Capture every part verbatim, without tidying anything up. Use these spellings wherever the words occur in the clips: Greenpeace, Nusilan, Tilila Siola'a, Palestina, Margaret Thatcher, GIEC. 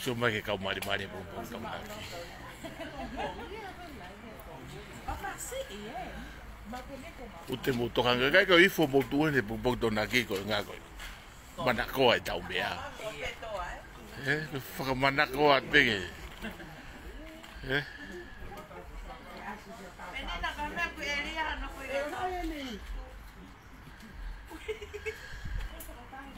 So make it go mighty mighty boom boom come back. Ute moto hanga kai ko ifo moto ne bobo donaki ko ngago. Manako ai tau bea. Eh, fa manako at bege. Eh.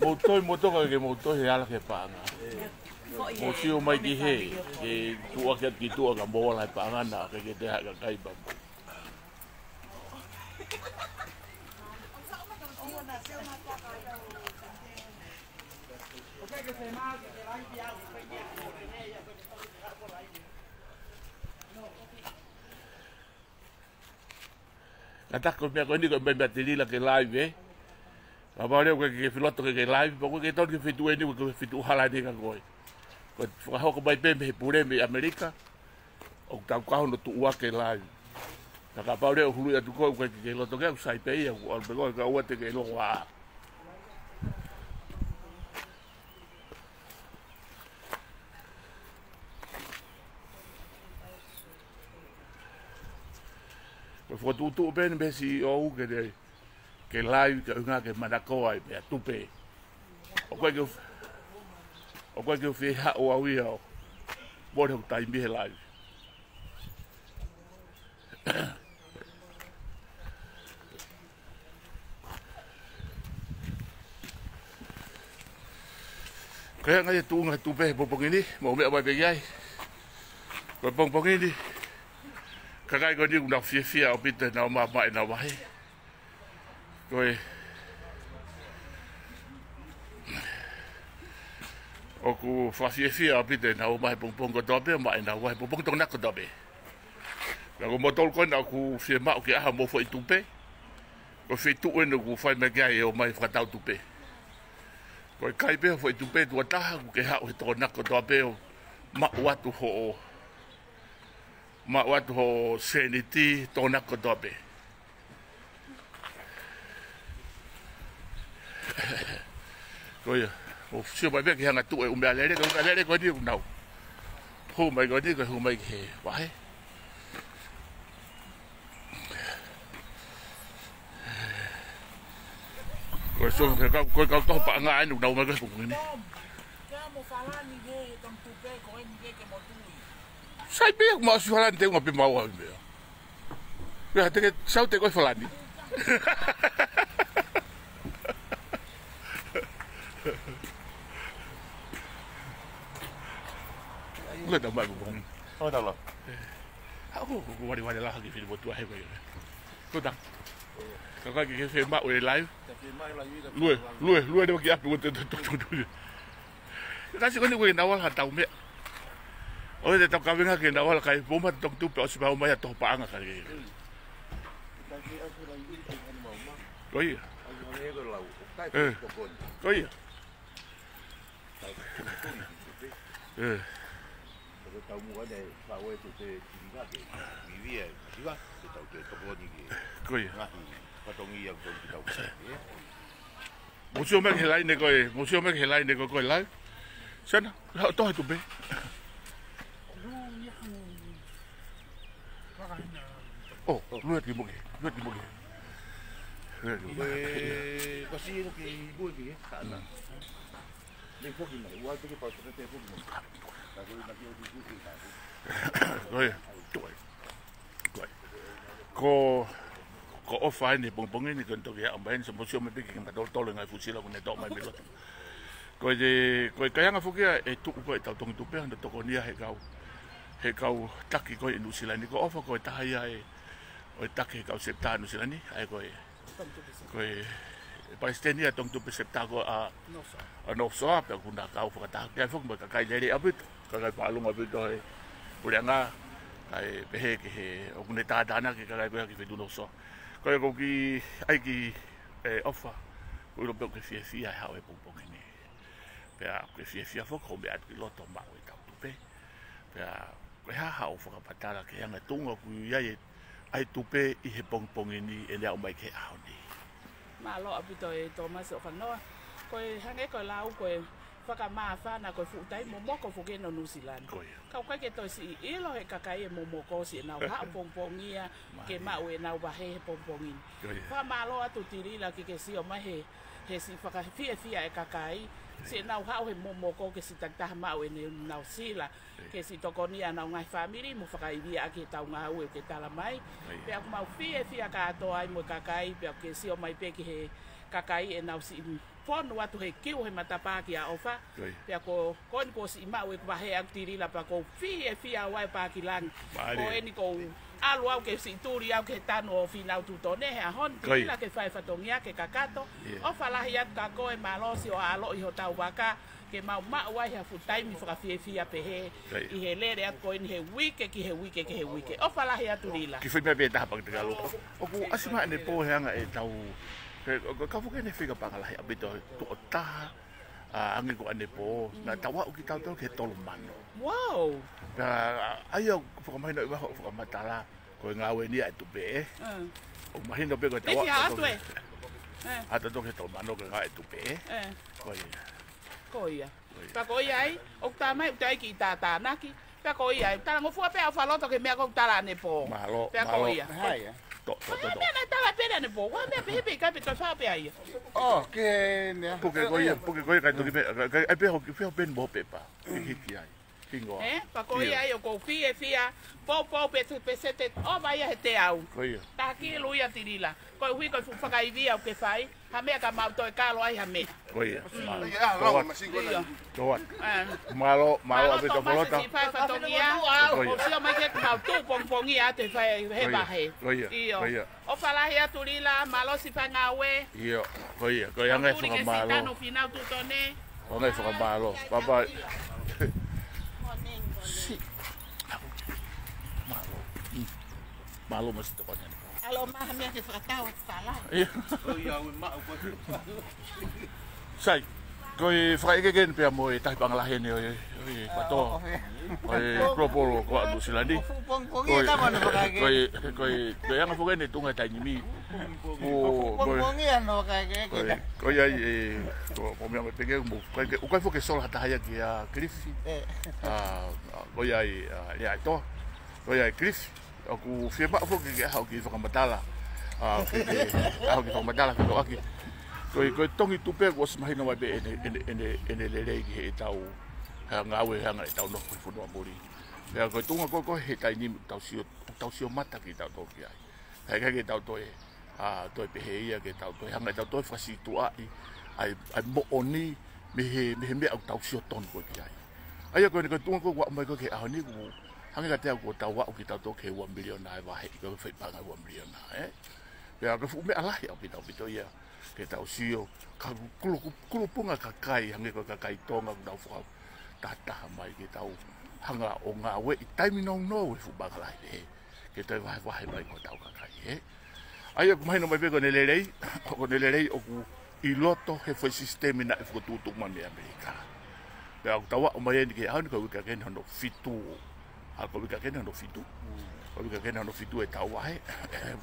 Motor, motor que motor real que paga. Mosi o mai dihe, e tu acha que tu acha boa lá paga na que te haga cair bambu. Kata ko mia ko ni ko mba Tilila ke live. Ba ba le ko ke filoto ke live, ba ko ke ton ke fitu ni ko fitu hala de ka ko. Ko fa ho ko ba pe me pure me America. O ta ko no tu wa ke live. Ta ka ba le hulu ya tu ko ko ke lo to ke sai pe ya o be ko ka wa te ke lo wa. Foi tudo bem, mas se eu que que lá eu que uma que maracoa e a tupe o que eu o que eu fiz o avião bora o time bem lá creio que tu não tupe por por ele mas me vai pegar por por por ele Kakai ko ni una fiefia o pita na ma mai na wai. Koi. O ku fiefia o pita na mai pongpong ko dobe mai na wai pongpong tong nak ko dobe. La ko motol ko na ku fiema o ke aha mo foi tupe. Ko foi tu eno ku fai mega e o mai fatau tupe. Koi kai pe foi tupe tu ata ku ke ha o tong nak ko dobe ma wa tu ho. Ma watu ho seniti tona kodobe. Koyo, o fio ba beke hanga tu e umbalele, umbalele ko ni unau. Ho mai ko ni ko mai ke, wai. Ko so ke ka ko ka to pa nga ni unau ma ko ni. Sai bem como se falando tem uma pima hoje meu. Eu até que só tem coisa falando. Olha da mago bom. Olha lá. Ah, o que vai vai lá que filho botou aí vai. Toda. Agora que fez mais o live. Lui, lui, lui deu que a pergunta tudo. Eu acho que quando eu na hora tava me Oi, de tocar bem aqui na hora, cai bomba, toca tu para o chão, mas a topa anga cai. Oi. Oi. Eh. Museu me que lá nego, museu me que lá nego coi lá. Sana, to tu bem. Oh, nuet di boge, nuet di boge. Eh, pasti itu ke ibu dia. Salah. Dia pergi mana? Wah, pergi pas tu dia pergi mana? Tapi nak dia di sini. Oi, tuai. Tuai. Ko ko ofai ni pong-pong ni contoh dia ambain semosio mesti kita tolong ngai fusil aku netok mai belot. Ko je ko kaya ngafukia eh tu ko tau tong tu pe hang toko dia he kau. He kau tak ko indusila ni ko ofa ko tahaya eh. Oi tak he kau septa indusila ni ai ko Koi Palestina tong tu peserta ko a Norsoa pe guna kau fakta kai fok ba kai jadi abit kai palung abit doi ulanga kai pehe ke ogune ta dana ke kai ko ki duno so koi ko ki ai ki ofa ulo pe ke fie fie ha we popo ke ni pe a ke fie fie fok ko be at loto ba we tau tu pe pe a ko ha ha ofa pa ta la ke nga tunga ku ya ai tupe i he pongpong ini e lea umai ke ao ni. Ma lo api toi to masi o kanoa, koe hange koe lau koe whaka maa whana koe futai momoko fuke no Nusilan. Kau kai ke toi si i ilo he kakai e momoko si e nau hao pongpongia ke mau e nau wahe he pongpongin. Wha ma lo atu Tilila ki ke si o mai he si whaka fia fia e kakai si e nau hao he momoko ke si taktaha mau e nau sila. Ke si tokonia nau ngai whamiri mo whakaiwia a ke tau ngā ue ke tala mai. Pe aku mau fie fia kātoa ai mo kakai pe aku ke si o mai pe ki he kakai e nau si fono watu he kiu he matapā ki a ofa. Pe ako koni ko si mau e kuwahe aku Tilila pa ko fie fia wai pākilang. Ko eni ko alu au ke si turi au ke tano o finau tutone he ahon Tilila ke whaifatongia ke kakato. Ofa lahi atu kako e malosi o alo iho tau waka. Ke mau maua ia futai mi whakawhiawhia pehe i he lere at koe ni he wike ki he wike ki he wike. O whalahi atu Tilila. Ki whai mea pia taha pang tega lopo. Oku asima ane pōheanga e tau. Ka fuke ne whika pangalahi apito tuo taha angi ko ane pō. Nga tawa uki tau tau ke tolo mano. Wow! Aia whakamaina iwa ho whakamatala. Koe ngawe nia e tupe e. O mahina pe koe tawa. Peti ha atu e. Ata tau ke tolo mano koe ngawe e tupe e. Koe ina. Koia, pa koia ai, ok tamai utai ki tata naki, pa koia ai, tala ngofua pe afalo to ke mea ko tala ne po, pa koia, hai, to to to, mea na tala pe ne po, wa mea pe pe ka pe to fa pe ai, oh ke ne, porque koia, porque koia ka to ki pe, ai pe ho ki pe ho ben bo pe pa, hiki ai. Eh, pakoia eu confia fia, pou pou pesete, ó vai arretear. Tá aqui Luia Tilila. Coi hui coi fagai via o que faz. Hame ka mau toi kalo ai hame. Coi. Toa. Malo, malo abi to bolota. Coi fai fatonia. Coi mai que mau tu pompongia te fai rebahe. Coi. O fala hia Tilila, malo si pangawe. Io. Coi, coi anga so malo. No final tu tone. Anga so malo. Bye bye. Malo, malo masih tepatnya. Kalau mah mesti terkatau salah. Saya, kau fry kegen pihak mau tak banglahin yo, pato, kau propolo kau Nusilandi. Kau, kau, kau, kau yang aku kene tungai tajimi. Kau, kau, kau yang kau memang pengen kau kau fokus soal hataya dia Griffy. Kau yang ya itu. Oya Chris, aku firma aku ke aku ke Fatala, aku ke Fatala ke aku. Koi koi tongi tupe aku semai nama be ene ene ene lelei ke tahu hang awe hang tahu nak perfuan bori. Ya koi tunga koi koi hetai ni tahu siu tahu siu mata kita tahu dia. Hanya kita tahu eh ah tahu pehaya kita tahu hang kita tahu fasi tua i i i mooni meh meh meh aku tahu siu ton koi dia. Ayah koi koi tunga koi aku mai koi aku ni aku. Hang kita tahu kau tahu aku kita tahu ke one billion naik wahai kau fitbang aku one billion naik. Biar kau fumi Allah ya kita tahu ya kita tahu siu kau kulup kulupung aku kakai hang kita kakai tong aku tahu tata mai kita tahu hang aku ngawe itai minong no fitbang lah deh kita wahai wahai mai kau tahu kakai. Ayah kau main nombai kau nelelei kau nelelei aku iloto hefe sistem nak aku tutup mandi Amerika. Biar aku tahu umai ni kau kau kakai hendak fitu. Aku bika kena no fitu, aku bika kena no fitu eh tahu eh,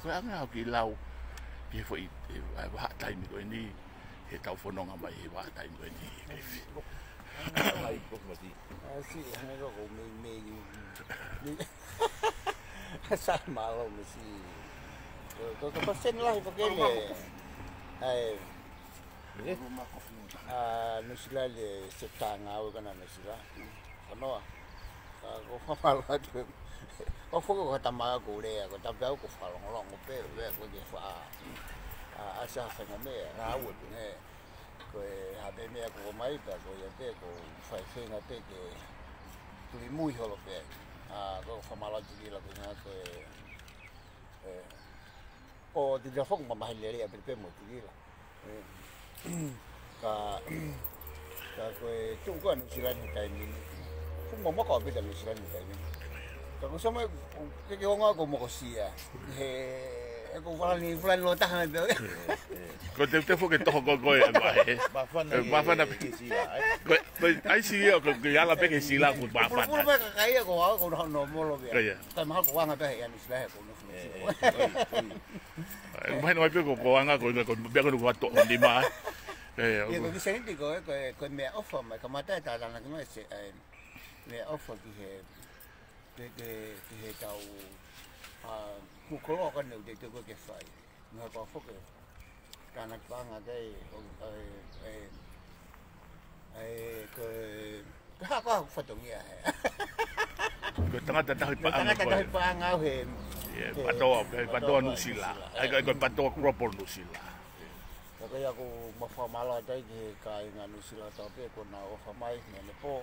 saya ngah aku lau, dia foi bah time tu ini, eh tahu fonong apa eh bah time tu ini. Baik, kau mesti. Asyik, aku mesti. Sama lo mesti. Toto persen lah begini. Eh, ah, nusilah le setang awak kan nusilah. Kenapa? Kau faham lah tu. Kau fokus kat tambah aku deh. Kau tambah aku faham orang kau perlu deh kau je faham. Ah, asal sangat ni, awal ni. Kau habis ni aku mai tak kau yang deh kau faham nanti ke tuli mui kalau deh. Ah, kau faham lah jadi lah punya kau. Oh, tidak faham memahami lagi apa pun mesti lah. Kau, kau cukup nusilah kita ini. Kau mama kau beda nusilah kita ini. Kau sama, kau orang kau makosia. Heh, kau flan ni flan lotah macam tu. Kau tiap-tiap fokus toh kau kau yang baik. Bafan apa kesi lah? Kau, kau aisy kau kau yang apa kesi lah kau bafan. Kau pun kaya kau kau kau normal lebih. Tapi mahal kau orang apa yang nusilah kau nusilah. Main main pun kau orang kau kau biar kau buat tok di mana. Ya, kau di sini tu kau kau main offer macam mana tak ada nak kau main main offer tu he tu tu he tahu mukulok kan dia tu kau kefai nak kau fokus kanak bang ada eh eh kau kau kau fokus ni ah kau tengah tengah hipang kau he Patua, patua nusila. Aku aku patua keropol nusila. Tapi aku mafaham lah tadi kaya dengan nusila tapi aku nak mafaham ini po,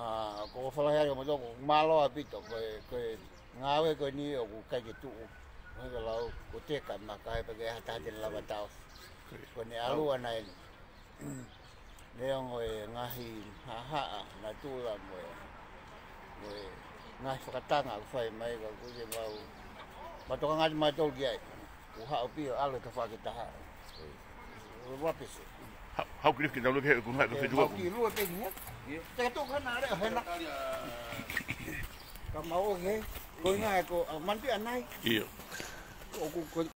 ah ko fala ya mo do malo abito ko ko ngawe ko ni o ka ke tu ko lao ko te ka na kai pegi ha ta den la batao ko ni alu ana ni leong we ngahi ha ha na tu la mo we ngai fakatang aku fai mai aku je mau batong ngai macol dia ku ha pi ala ka fa kita ha rapis how grip kita lu ke ku ngai ke dua ku lu ke ni ya tu kan ada enak ka mau ke ku ngai ku manti anai iya aku